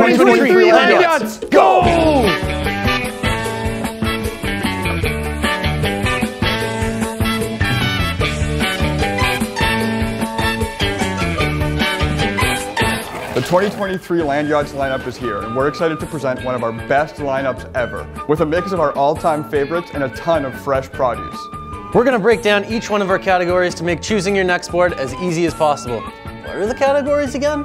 2023 Landyachtz, go! The 2023 Landyachtz lineup is here, and we're excited to present one of our best lineups ever, with a mix of our all-time favorites and a ton of fresh produce. We're going to break down each one of our categories to make choosing your next board as easy as possible. What are the categories again?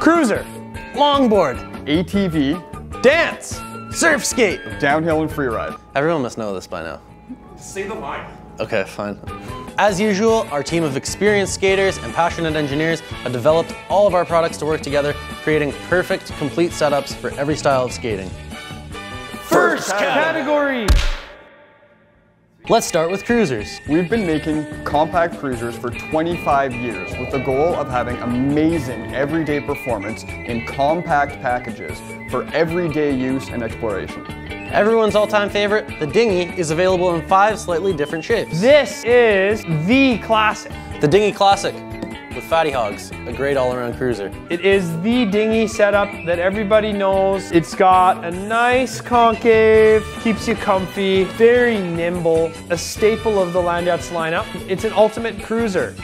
Cruiser, longboard, ATV, dance, surf skate, downhill and freeride. Everyone must know this by now. Say the line. Okay, fine. As usual, our team of experienced skaters and passionate engineers have developed all of our products to work together, creating perfect, complete setups for every style of skating. First category! Let's start with cruisers. We've been making compact cruisers for 25 years with the goal of having amazing everyday performance in compact packages for everyday use and exploration. Everyone's all-time favorite, the dinghy, is available in 5 slightly different shapes. This is the classic. The dinghy classic with fatty hogs, a great all-around cruiser. It is the dinghy setup that everybody knows. It's got a nice concave, keeps you comfy, very nimble, a staple of the Landyachtz lineup. It's an ultimate cruiser.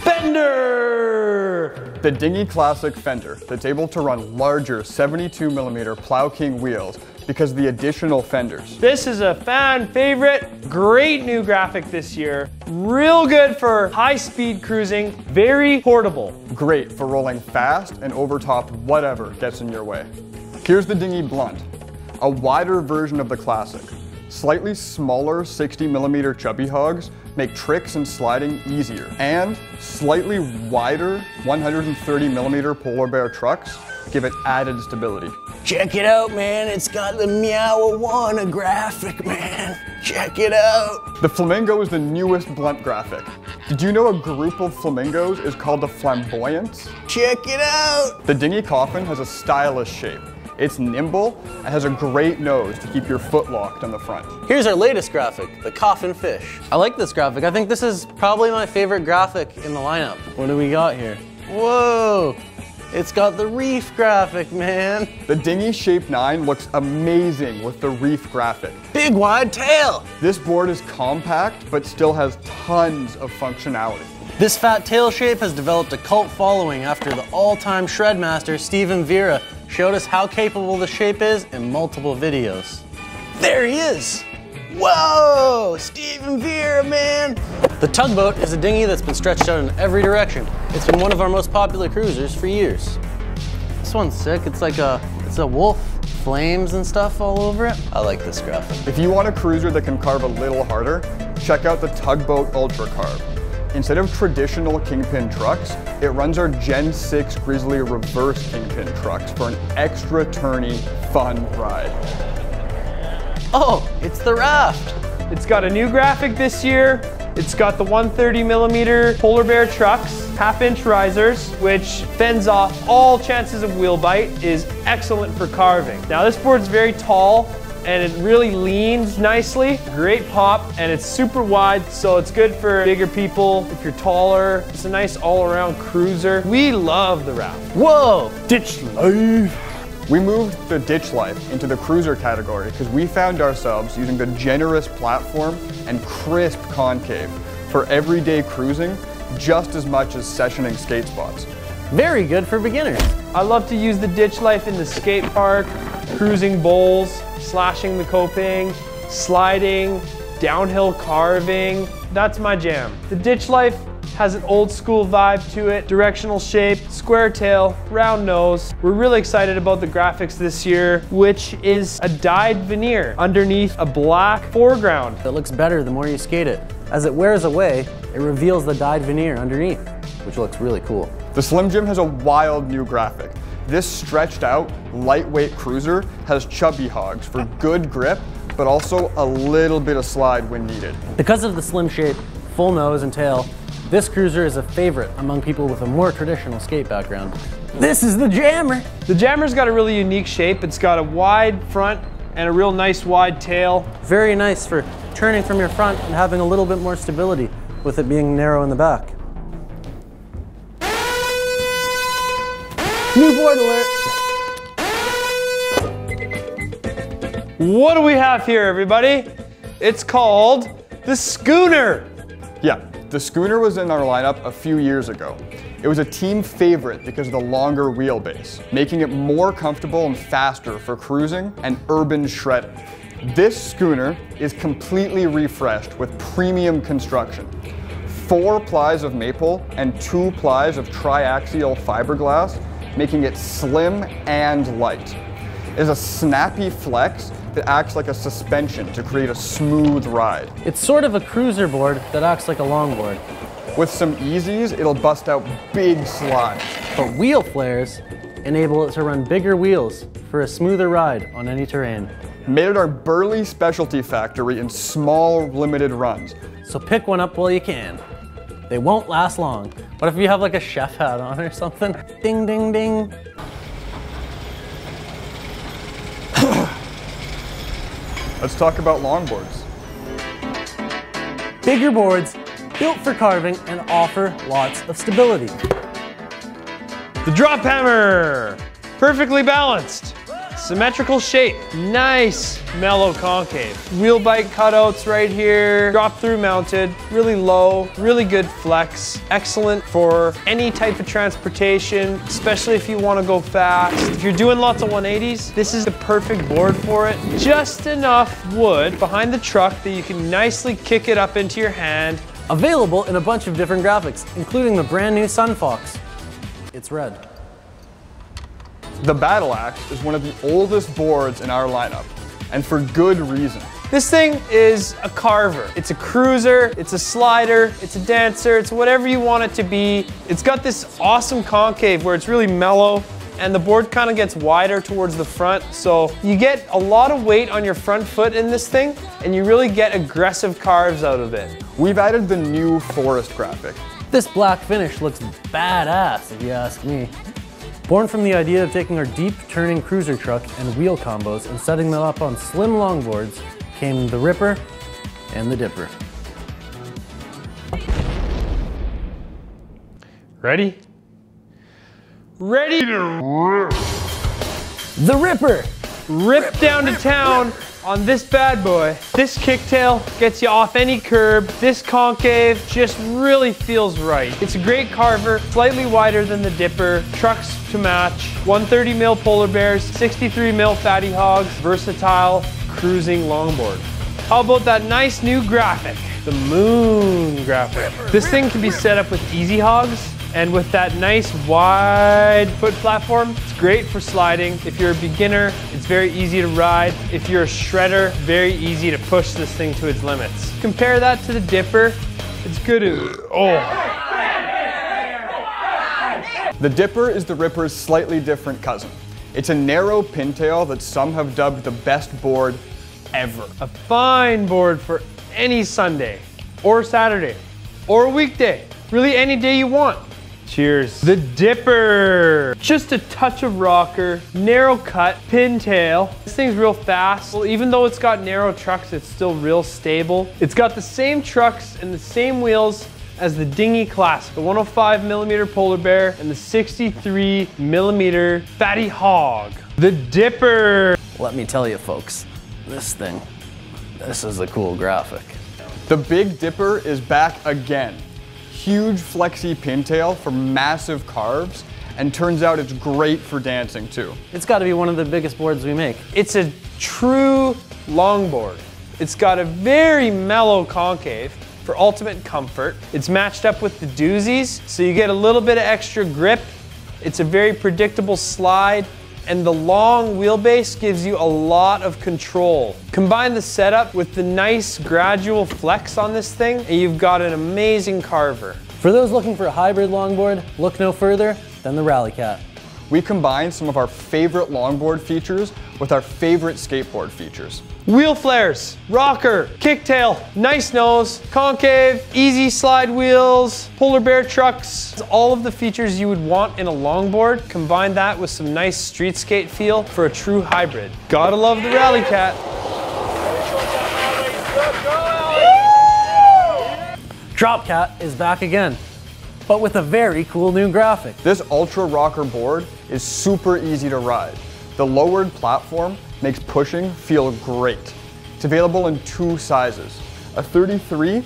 Fender! The dinghy classic fender that's able to run larger 72mm Plow King wheels because of the additional fenders. This is a fan favorite, great new graphic this year, real good for high speed cruising, very portable. Great for rolling fast and overtop whatever gets in your way. Here's the dinghy blunt, a wider version of the classic. Slightly smaller 60mm chubby hogs make tricks and sliding easier, and slightly wider 130mm polar bear trucks give it added stability. Check it out, man, it's got the Meowawana graphic, man. Check it out. The Flamingo is the newest blunt graphic. Did you know a group of flamingos is called the Flamboyants? Check it out. The dinghy coffin has a stylish shape. It's nimble and has a great nose to keep your foot locked on the front. Here's our latest graphic, the coffin fish. I like this graphic. I think this is probably my favorite graphic in the lineup. What do we got here? Whoa, it's got the reef graphic, man. The dinghy Shape 9 looks amazing with the reef graphic. Big wide tail. This board is compact, but still has tons of functionality. This fat tail shape has developed a cult following after the all-time shred master, Steven Vera, showed us how capable the shape is in multiple videos. There he is! Whoa! Steven Vera, man! The tugboat is a dinghy that's been stretched out in every direction. It's been one of our most popular cruisers for years. This one's sick. It's like a wolf, flames and stuff all over it. I like this graphic. If you want a cruiser that can carve a little harder, check out the Tugboat Ultra Carve. Instead of traditional kingpin trucks, it runs our Gen 6 Grizzly reverse kingpin trucks for an extra turny, fun ride. Oh, it's the raft. It's got a new graphic this year. It's got the 130mm polar bear trucks, half-inch risers, which fends off all chances of wheel bite, is excellent for carving. Now this board's very tall, and it really leans nicely, great pop, and it's super wide, so it's good for bigger people. If you're taller, it's a nice all-around cruiser. We love the raft. Whoa, ditch life. We moved the ditch life into the cruiser category because we found ourselves using the generous platform and crisp concave for everyday cruising just as much as sessioning skate spots. Very good for beginners. I love to use the ditch life in the skate park, cruising bowls, slashing the coping, sliding, downhill carving. That's my jam. The ditch life has an old school vibe to it, directional shape, square tail, round nose. We're really excited about the graphics this year, which is a dyed veneer underneath a black foreground. It looks better the more you skate it. As it wears away, it reveals the dyed veneer underneath, which looks really cool. The Slim Jim has a wild new graphic. This stretched out, lightweight cruiser has chubby hogs for good grip, but also a little bit of slide when needed. Because of the slim shape, full nose and tail, this cruiser is a favorite among people with a more traditional skate background. This is the Jammer! The Jammer's got a really unique shape. It's got a wide front and a real nice wide tail. Very nice for turning from your front and having a little bit more stability with it being narrow in the back. New board alert. What do we have here, everybody? It's called the Schooner. Yeah, the Schooner was in our lineup a few years ago. It was a team favorite because of the longer wheelbase, making it more comfortable and faster for cruising and urban shredding. This Schooner is completely refreshed with premium construction. 4 plies of maple and 2 plies of triaxial fiberglass, making it slim and light. It is a snappy flex that acts like a suspension to create a smooth ride. It's sort of a cruiser board that acts like a longboard. With some easies, it'll bust out big slides. But wheel flares enable it to run bigger wheels for a smoother ride on any terrain. Made at our Burley specialty factory in small, limited runs. So pick one up while you can. They won't last long. What if you have like a chef hat on or something? Ding, ding, ding. Let's talk about longboards. Bigger boards, built for carving and offer lots of stability. The drop hammer, perfectly balanced, symmetrical shape, nice mellow concave. Wheel bike cutouts right here, drop through mounted, really low, really good flex, excellent for any type of transportation, especially if you want to go fast. If you're doing lots of 180s, this is the perfect board for it. Just enough wood behind the truck that you can nicely kick it up into your hand. Available in a bunch of different graphics, including the brand new Sunfox. It's red. The Battle Axe is one of the oldest boards in our lineup, and for good reason. This thing is a carver. It's a cruiser, it's a slider, it's a dancer, it's whatever you want it to be. It's got this awesome concave where it's really mellow, and the board kind of gets wider towards the front, so you get a lot of weight on your front foot in this thing, and you really get aggressive carves out of it. We've added the new forest graphic. This black finish looks badass, if you ask me. Born from the idea of taking our deep turning cruiser truck and wheel combos and setting them up on slim longboards came the Ripper and the Dipper. Ready? Ready to rip. The Ripper! Rip down to town on this bad boy. This kicktail gets you off any curb. This concave just really feels right. It's a great carver, slightly wider than the Dipper, trucks to match, 130 mil polar bears, 63 mil fatty hogs, versatile cruising longboard. How about that nice new graphic? The moon graphic. This thing can be set up with easy hogs, and with that nice wide foot platform, it's great for sliding. If you're a beginner, it's very easy to ride. If you're a shredder, very easy to push this thing to its limits. Compare that to the Dipper. It's good to, The Dipper is the Ripper's slightly different cousin. It's a narrow pintail that some have dubbed the best board ever. A fine board for any Sunday, or Saturday, or weekday. Really any day you want. Cheers. The Dipper. Just a touch of rocker, narrow cut, pintail. This thing's real fast. Well, even though it's got narrow trucks, it's still real stable. It's got the same trucks and the same wheels as the Dinghy Classic, the 105 millimeter polar bear and the 63 millimeter fatty hog. The Dipper. Let me tell you folks, this is a cool graphic. The Big Dipper is back again. Huge flexy pintail for massive carves, and turns out it's great for dancing too. It's got to be one of the biggest boards we make. It's a true longboard. It's got a very mellow concave for ultimate comfort. It's matched up with the doozies, so you get a little bit of extra grip. It's a very predictable slide, and the long wheelbase gives you a lot of control. Combine the setup with the nice gradual flex on this thing, and you've got an amazing carver. For those looking for a hybrid longboard, look no further than the Rallycat. We combine some of our favorite longboard features with our favorite skateboard features. Wheel flares, rocker, kicktail, nice nose, concave, easy slide wheels, polar bear trucks. All of the features you would want in a longboard. Combine that with some nice street skate feel for a true hybrid. Gotta love the Rallycat. TopCat is back again. but with a very cool new graphic. This Ultra Rocker board is super easy to ride. The lowered platform makes pushing feel great. It's available in two sizes, a 33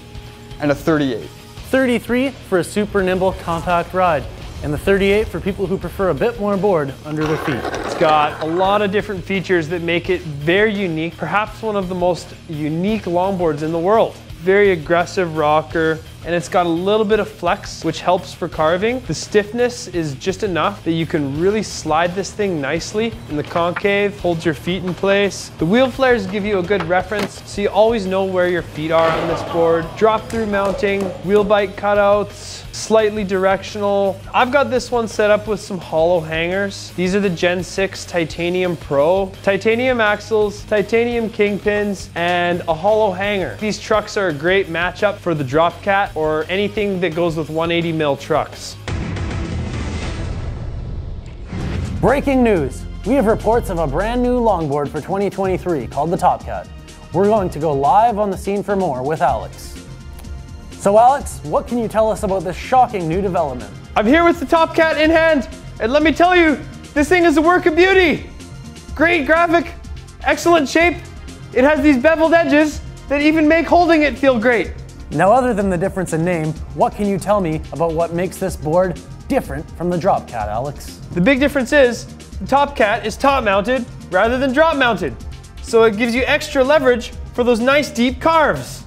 and a 38. 33 for a super nimble, compact ride, and the 38 for people who prefer a bit more board under their feet. It's got a lot of different features that make it very unique, perhaps one of the most unique longboards in the world. Very aggressive rocker, and it's got a little bit of flex, which helps for carving. The stiffness is just enough that you can really slide this thing nicely in the concave, holds your feet in place. The wheel flares give you a good reference, so you always know where your feet are on this board. Drop-through mounting, wheel bite cutouts, slightly directional. I've got this one set up with some hollow hangers. These are the Gen 6 Titanium Pro. Titanium axles, titanium kingpins, and a hollow hanger. These trucks are a great matchup for the TopCat or anything that goes with 180 mil trucks. Breaking news, we have reports of a brand new longboard for 2023 called the TopCat. We're going to go live on the scene for more with Alex. So Alex, what can you tell us about this shocking new development? I'm here with the TopCat in hand, and let me tell you, this thing is a work of beauty. Great graphic, excellent shape. It has these beveled edges that even make holding it feel great. Now, other than the difference in name, what can you tell me about what makes this board different from the TopCat, Alex? The big difference is the TopCat is top-mounted rather than drop-mounted, so it gives you extra leverage for those nice deep carves.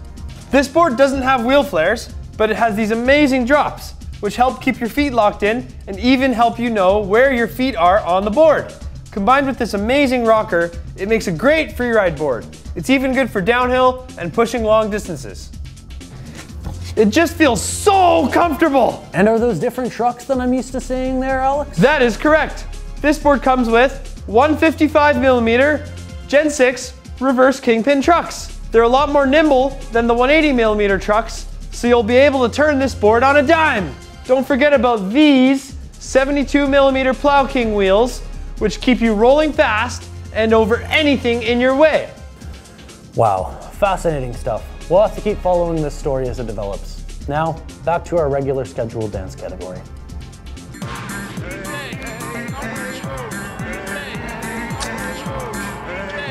This board doesn't have wheel flares, but it has these amazing drops, which help keep your feet locked in and even help you know where your feet are on the board. Combined with this amazing rocker, it makes a great freeride board. It's even good for downhill and pushing long distances. It just feels so comfortable! And are those different trucks that I'm used to seeing there, Alex? That is correct. This board comes with 155mm Gen 6 reverse kingpin trucks. They're a lot more nimble than the 180mm trucks, so you'll be able to turn this board on a dime. Don't forget about these 72mm Plow King wheels, which keep you rolling fast and over anything in your way. Wow, fascinating stuff. We'll have to keep following this story as it develops. Now, back to our regular scheduled dance category.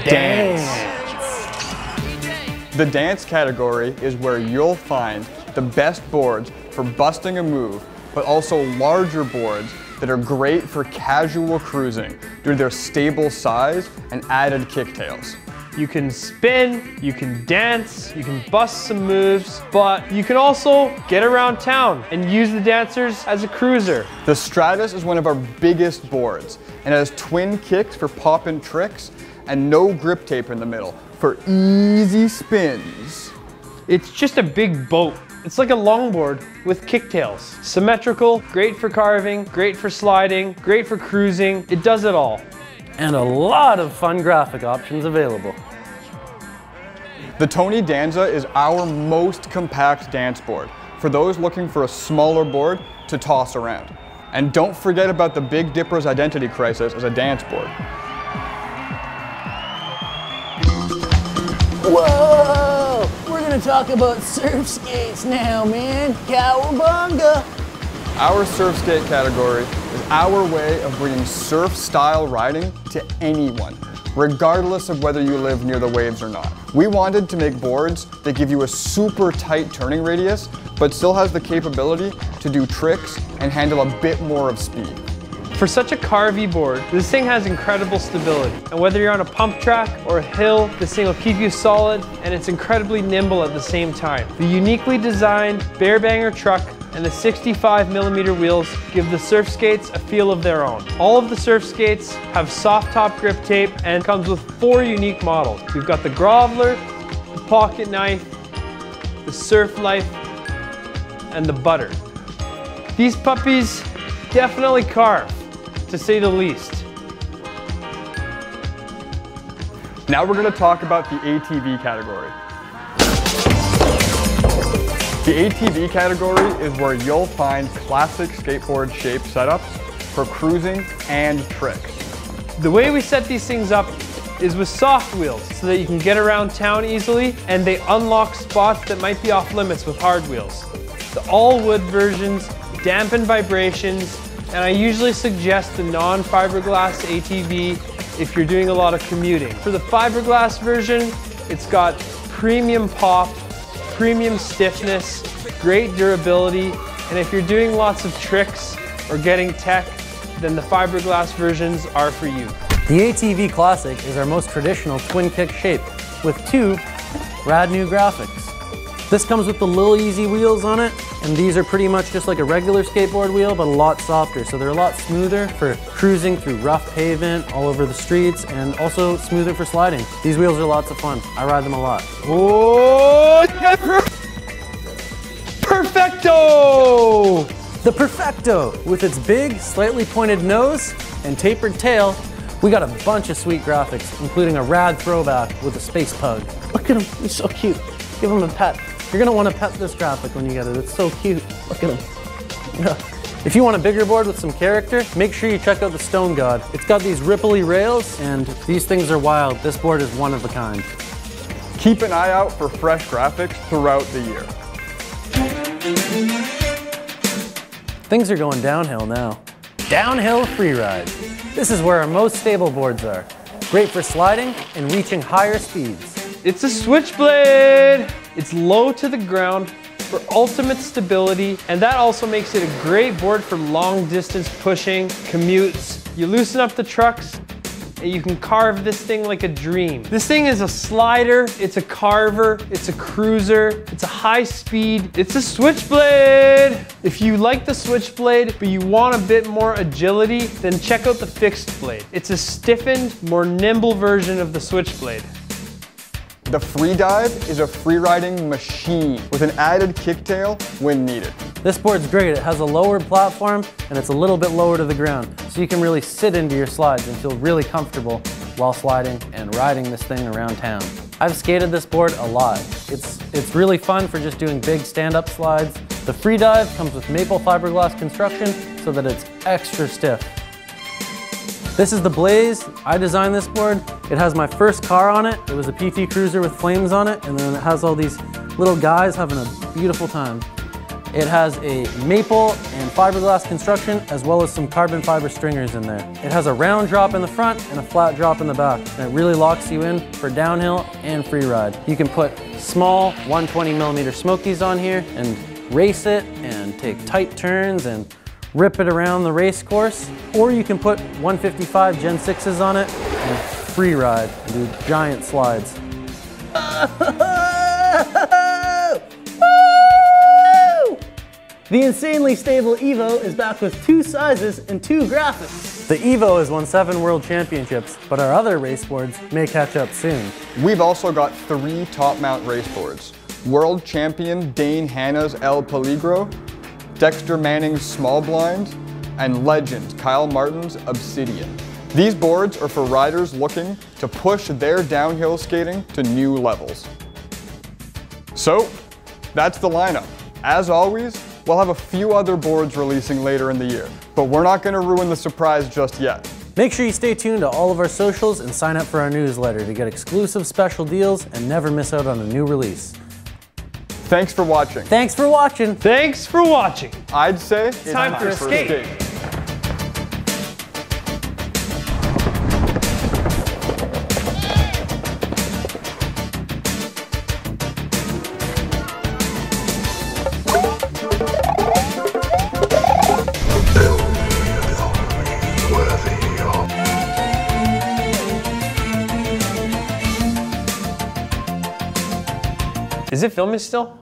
Dance! The dance category is where you'll find the best boards for busting a move, but also larger boards that are great for casual cruising due to their stable size and added kicktails. You can spin, you can dance, you can bust some moves, but you can also get around town and use the dancers as a cruiser. The Stratus is one of our biggest boards and has twin kicks for poppin' tricks and no grip tape in the middle for easy spins. It's just a big boat. It's like a longboard with kicktails. Symmetrical, great for carving, great for sliding, great for cruising. It does it all. And a lot of fun graphic options available. The Tony Danza is our most compact dance board for those looking for a smaller board to toss around. And don't forget about the Big Dipper's identity crisis as a dance board. Whoa! We're gonna talk about surf skates now, man. Cowabunga! Our surf skate category is our way of bringing surf-style riding to anyone, regardless of whether you live near the waves or not. We wanted to make boards that give you a super tight turning radius, but still has the capability to do tricks and handle a bit more of speed. For such a carvy board, this thing has incredible stability. And whether you're on a pump track or a hill, this thing will keep you solid, and it's incredibly nimble at the same time. The uniquely designed Bear Banger truck and the 65mm wheels give the surf skates a feel of their own. All of the surf skates have soft top grip tape and comes with four unique models. We've got the Groveler, the Pocket Knife, the Surf Life, and the Butter. These puppies definitely carve, to say the least. Now we're going to talk about the ATV category. The ATV category is where you'll find classic skateboard shape setups for cruising and tricks. The way we set these things up is with soft wheels so that you can get around town easily, and they unlock spots that might be off limits with hard wheels. The all-wood versions dampen vibrations, and I usually suggest the non-fiberglass ATV if you're doing a lot of commuting. For the fiberglass version, it's got premium pop, premium stiffness, great durability, and if you're doing lots of tricks or getting tech, then the fiberglass versions are for you. The ATV Classic is our most traditional twin kick shape with two rad new graphics. This comes with the Lil Easy wheels on it, and these are pretty much just like a regular skateboard wheel, but a lot softer. So they're a lot smoother for cruising through rough pavement all over the streets, and also smoother for sliding. These wheels are lots of fun. I ride them a lot. Oh, yeah, perfecto! The Perfecto, with its big, slightly pointed nose and tapered tail, we got a bunch of sweet graphics, including a rad throwback with a space pug. Look at him, he's so cute. Give him a pet. You're gonna wanna pet this graphic when you get it. It's so cute, look at him. If you want a bigger board with some character, make sure you check out the Stone God. It's got these ripply rails, and these things are wild. This board is one of a kind. Keep an eye out for fresh graphics throughout the year. Things are going downhill now. Downhill freeride. This is where our most stable boards are. Great for sliding and reaching higher speeds. It's a switchblade. It's low to the ground for ultimate stability, and that also makes it a great board for long distance pushing, commutes. You loosen up the trucks, and you can carve this thing like a dream. This thing is a slider, it's a carver, it's a cruiser, it's a high speed, it's a switchblade. If you like the switchblade, but you want a bit more agility, then check out the fixed blade. It's a stiffened, more nimble version of the switchblade. The Freedive is a free-riding machine with an added kicktail when needed. This board's great. It has a lowered platform and it's a little bit lower to the ground, so you can really sit into your slides and feel really comfortable while sliding and riding this thing around town. I've skated this board a lot. It's really fun for just doing big stand-up slides. The Freedive comes with maple fiberglass construction so that it's extra stiff. This is the Blaze. I designed this board. It has my first car on it. It was a PT Cruiser with flames on it, and then it has all these little guys having a beautiful time. It has a maple and fiberglass construction, as well as some carbon fiber stringers in there. It has a round drop in the front and a flat drop in the back, and it really locks you in for downhill and free ride. You can put small 120mm Smokies on here and race it and take tight turns and rip it around the race course, or you can put 155 Gen 6s on it and free ride and do giant slides. The insanely stable Evo is back with two sizes and two graphics. The Evo has won 7 world championships, but our other race boards may catch up soon. We've also got 3 top mount race boards. World champion Dane Hanna's El Peligro, Dexter Manning's Small Blind, and legend Kyle Martin's Obsidian. These boards are for riders looking to push their downhill skating to new levels. So, that's the lineup. As always, we'll have a few other boards releasing later in the year, but we're not going to ruin the surprise just yet. Make sure you stay tuned to all of our socials and sign up for our newsletter to get exclusive special deals and never miss out on a new release. Thanks for watching. Thanks for watching. Thanks for watching. I'd say it's time for a skate. Is it filming still?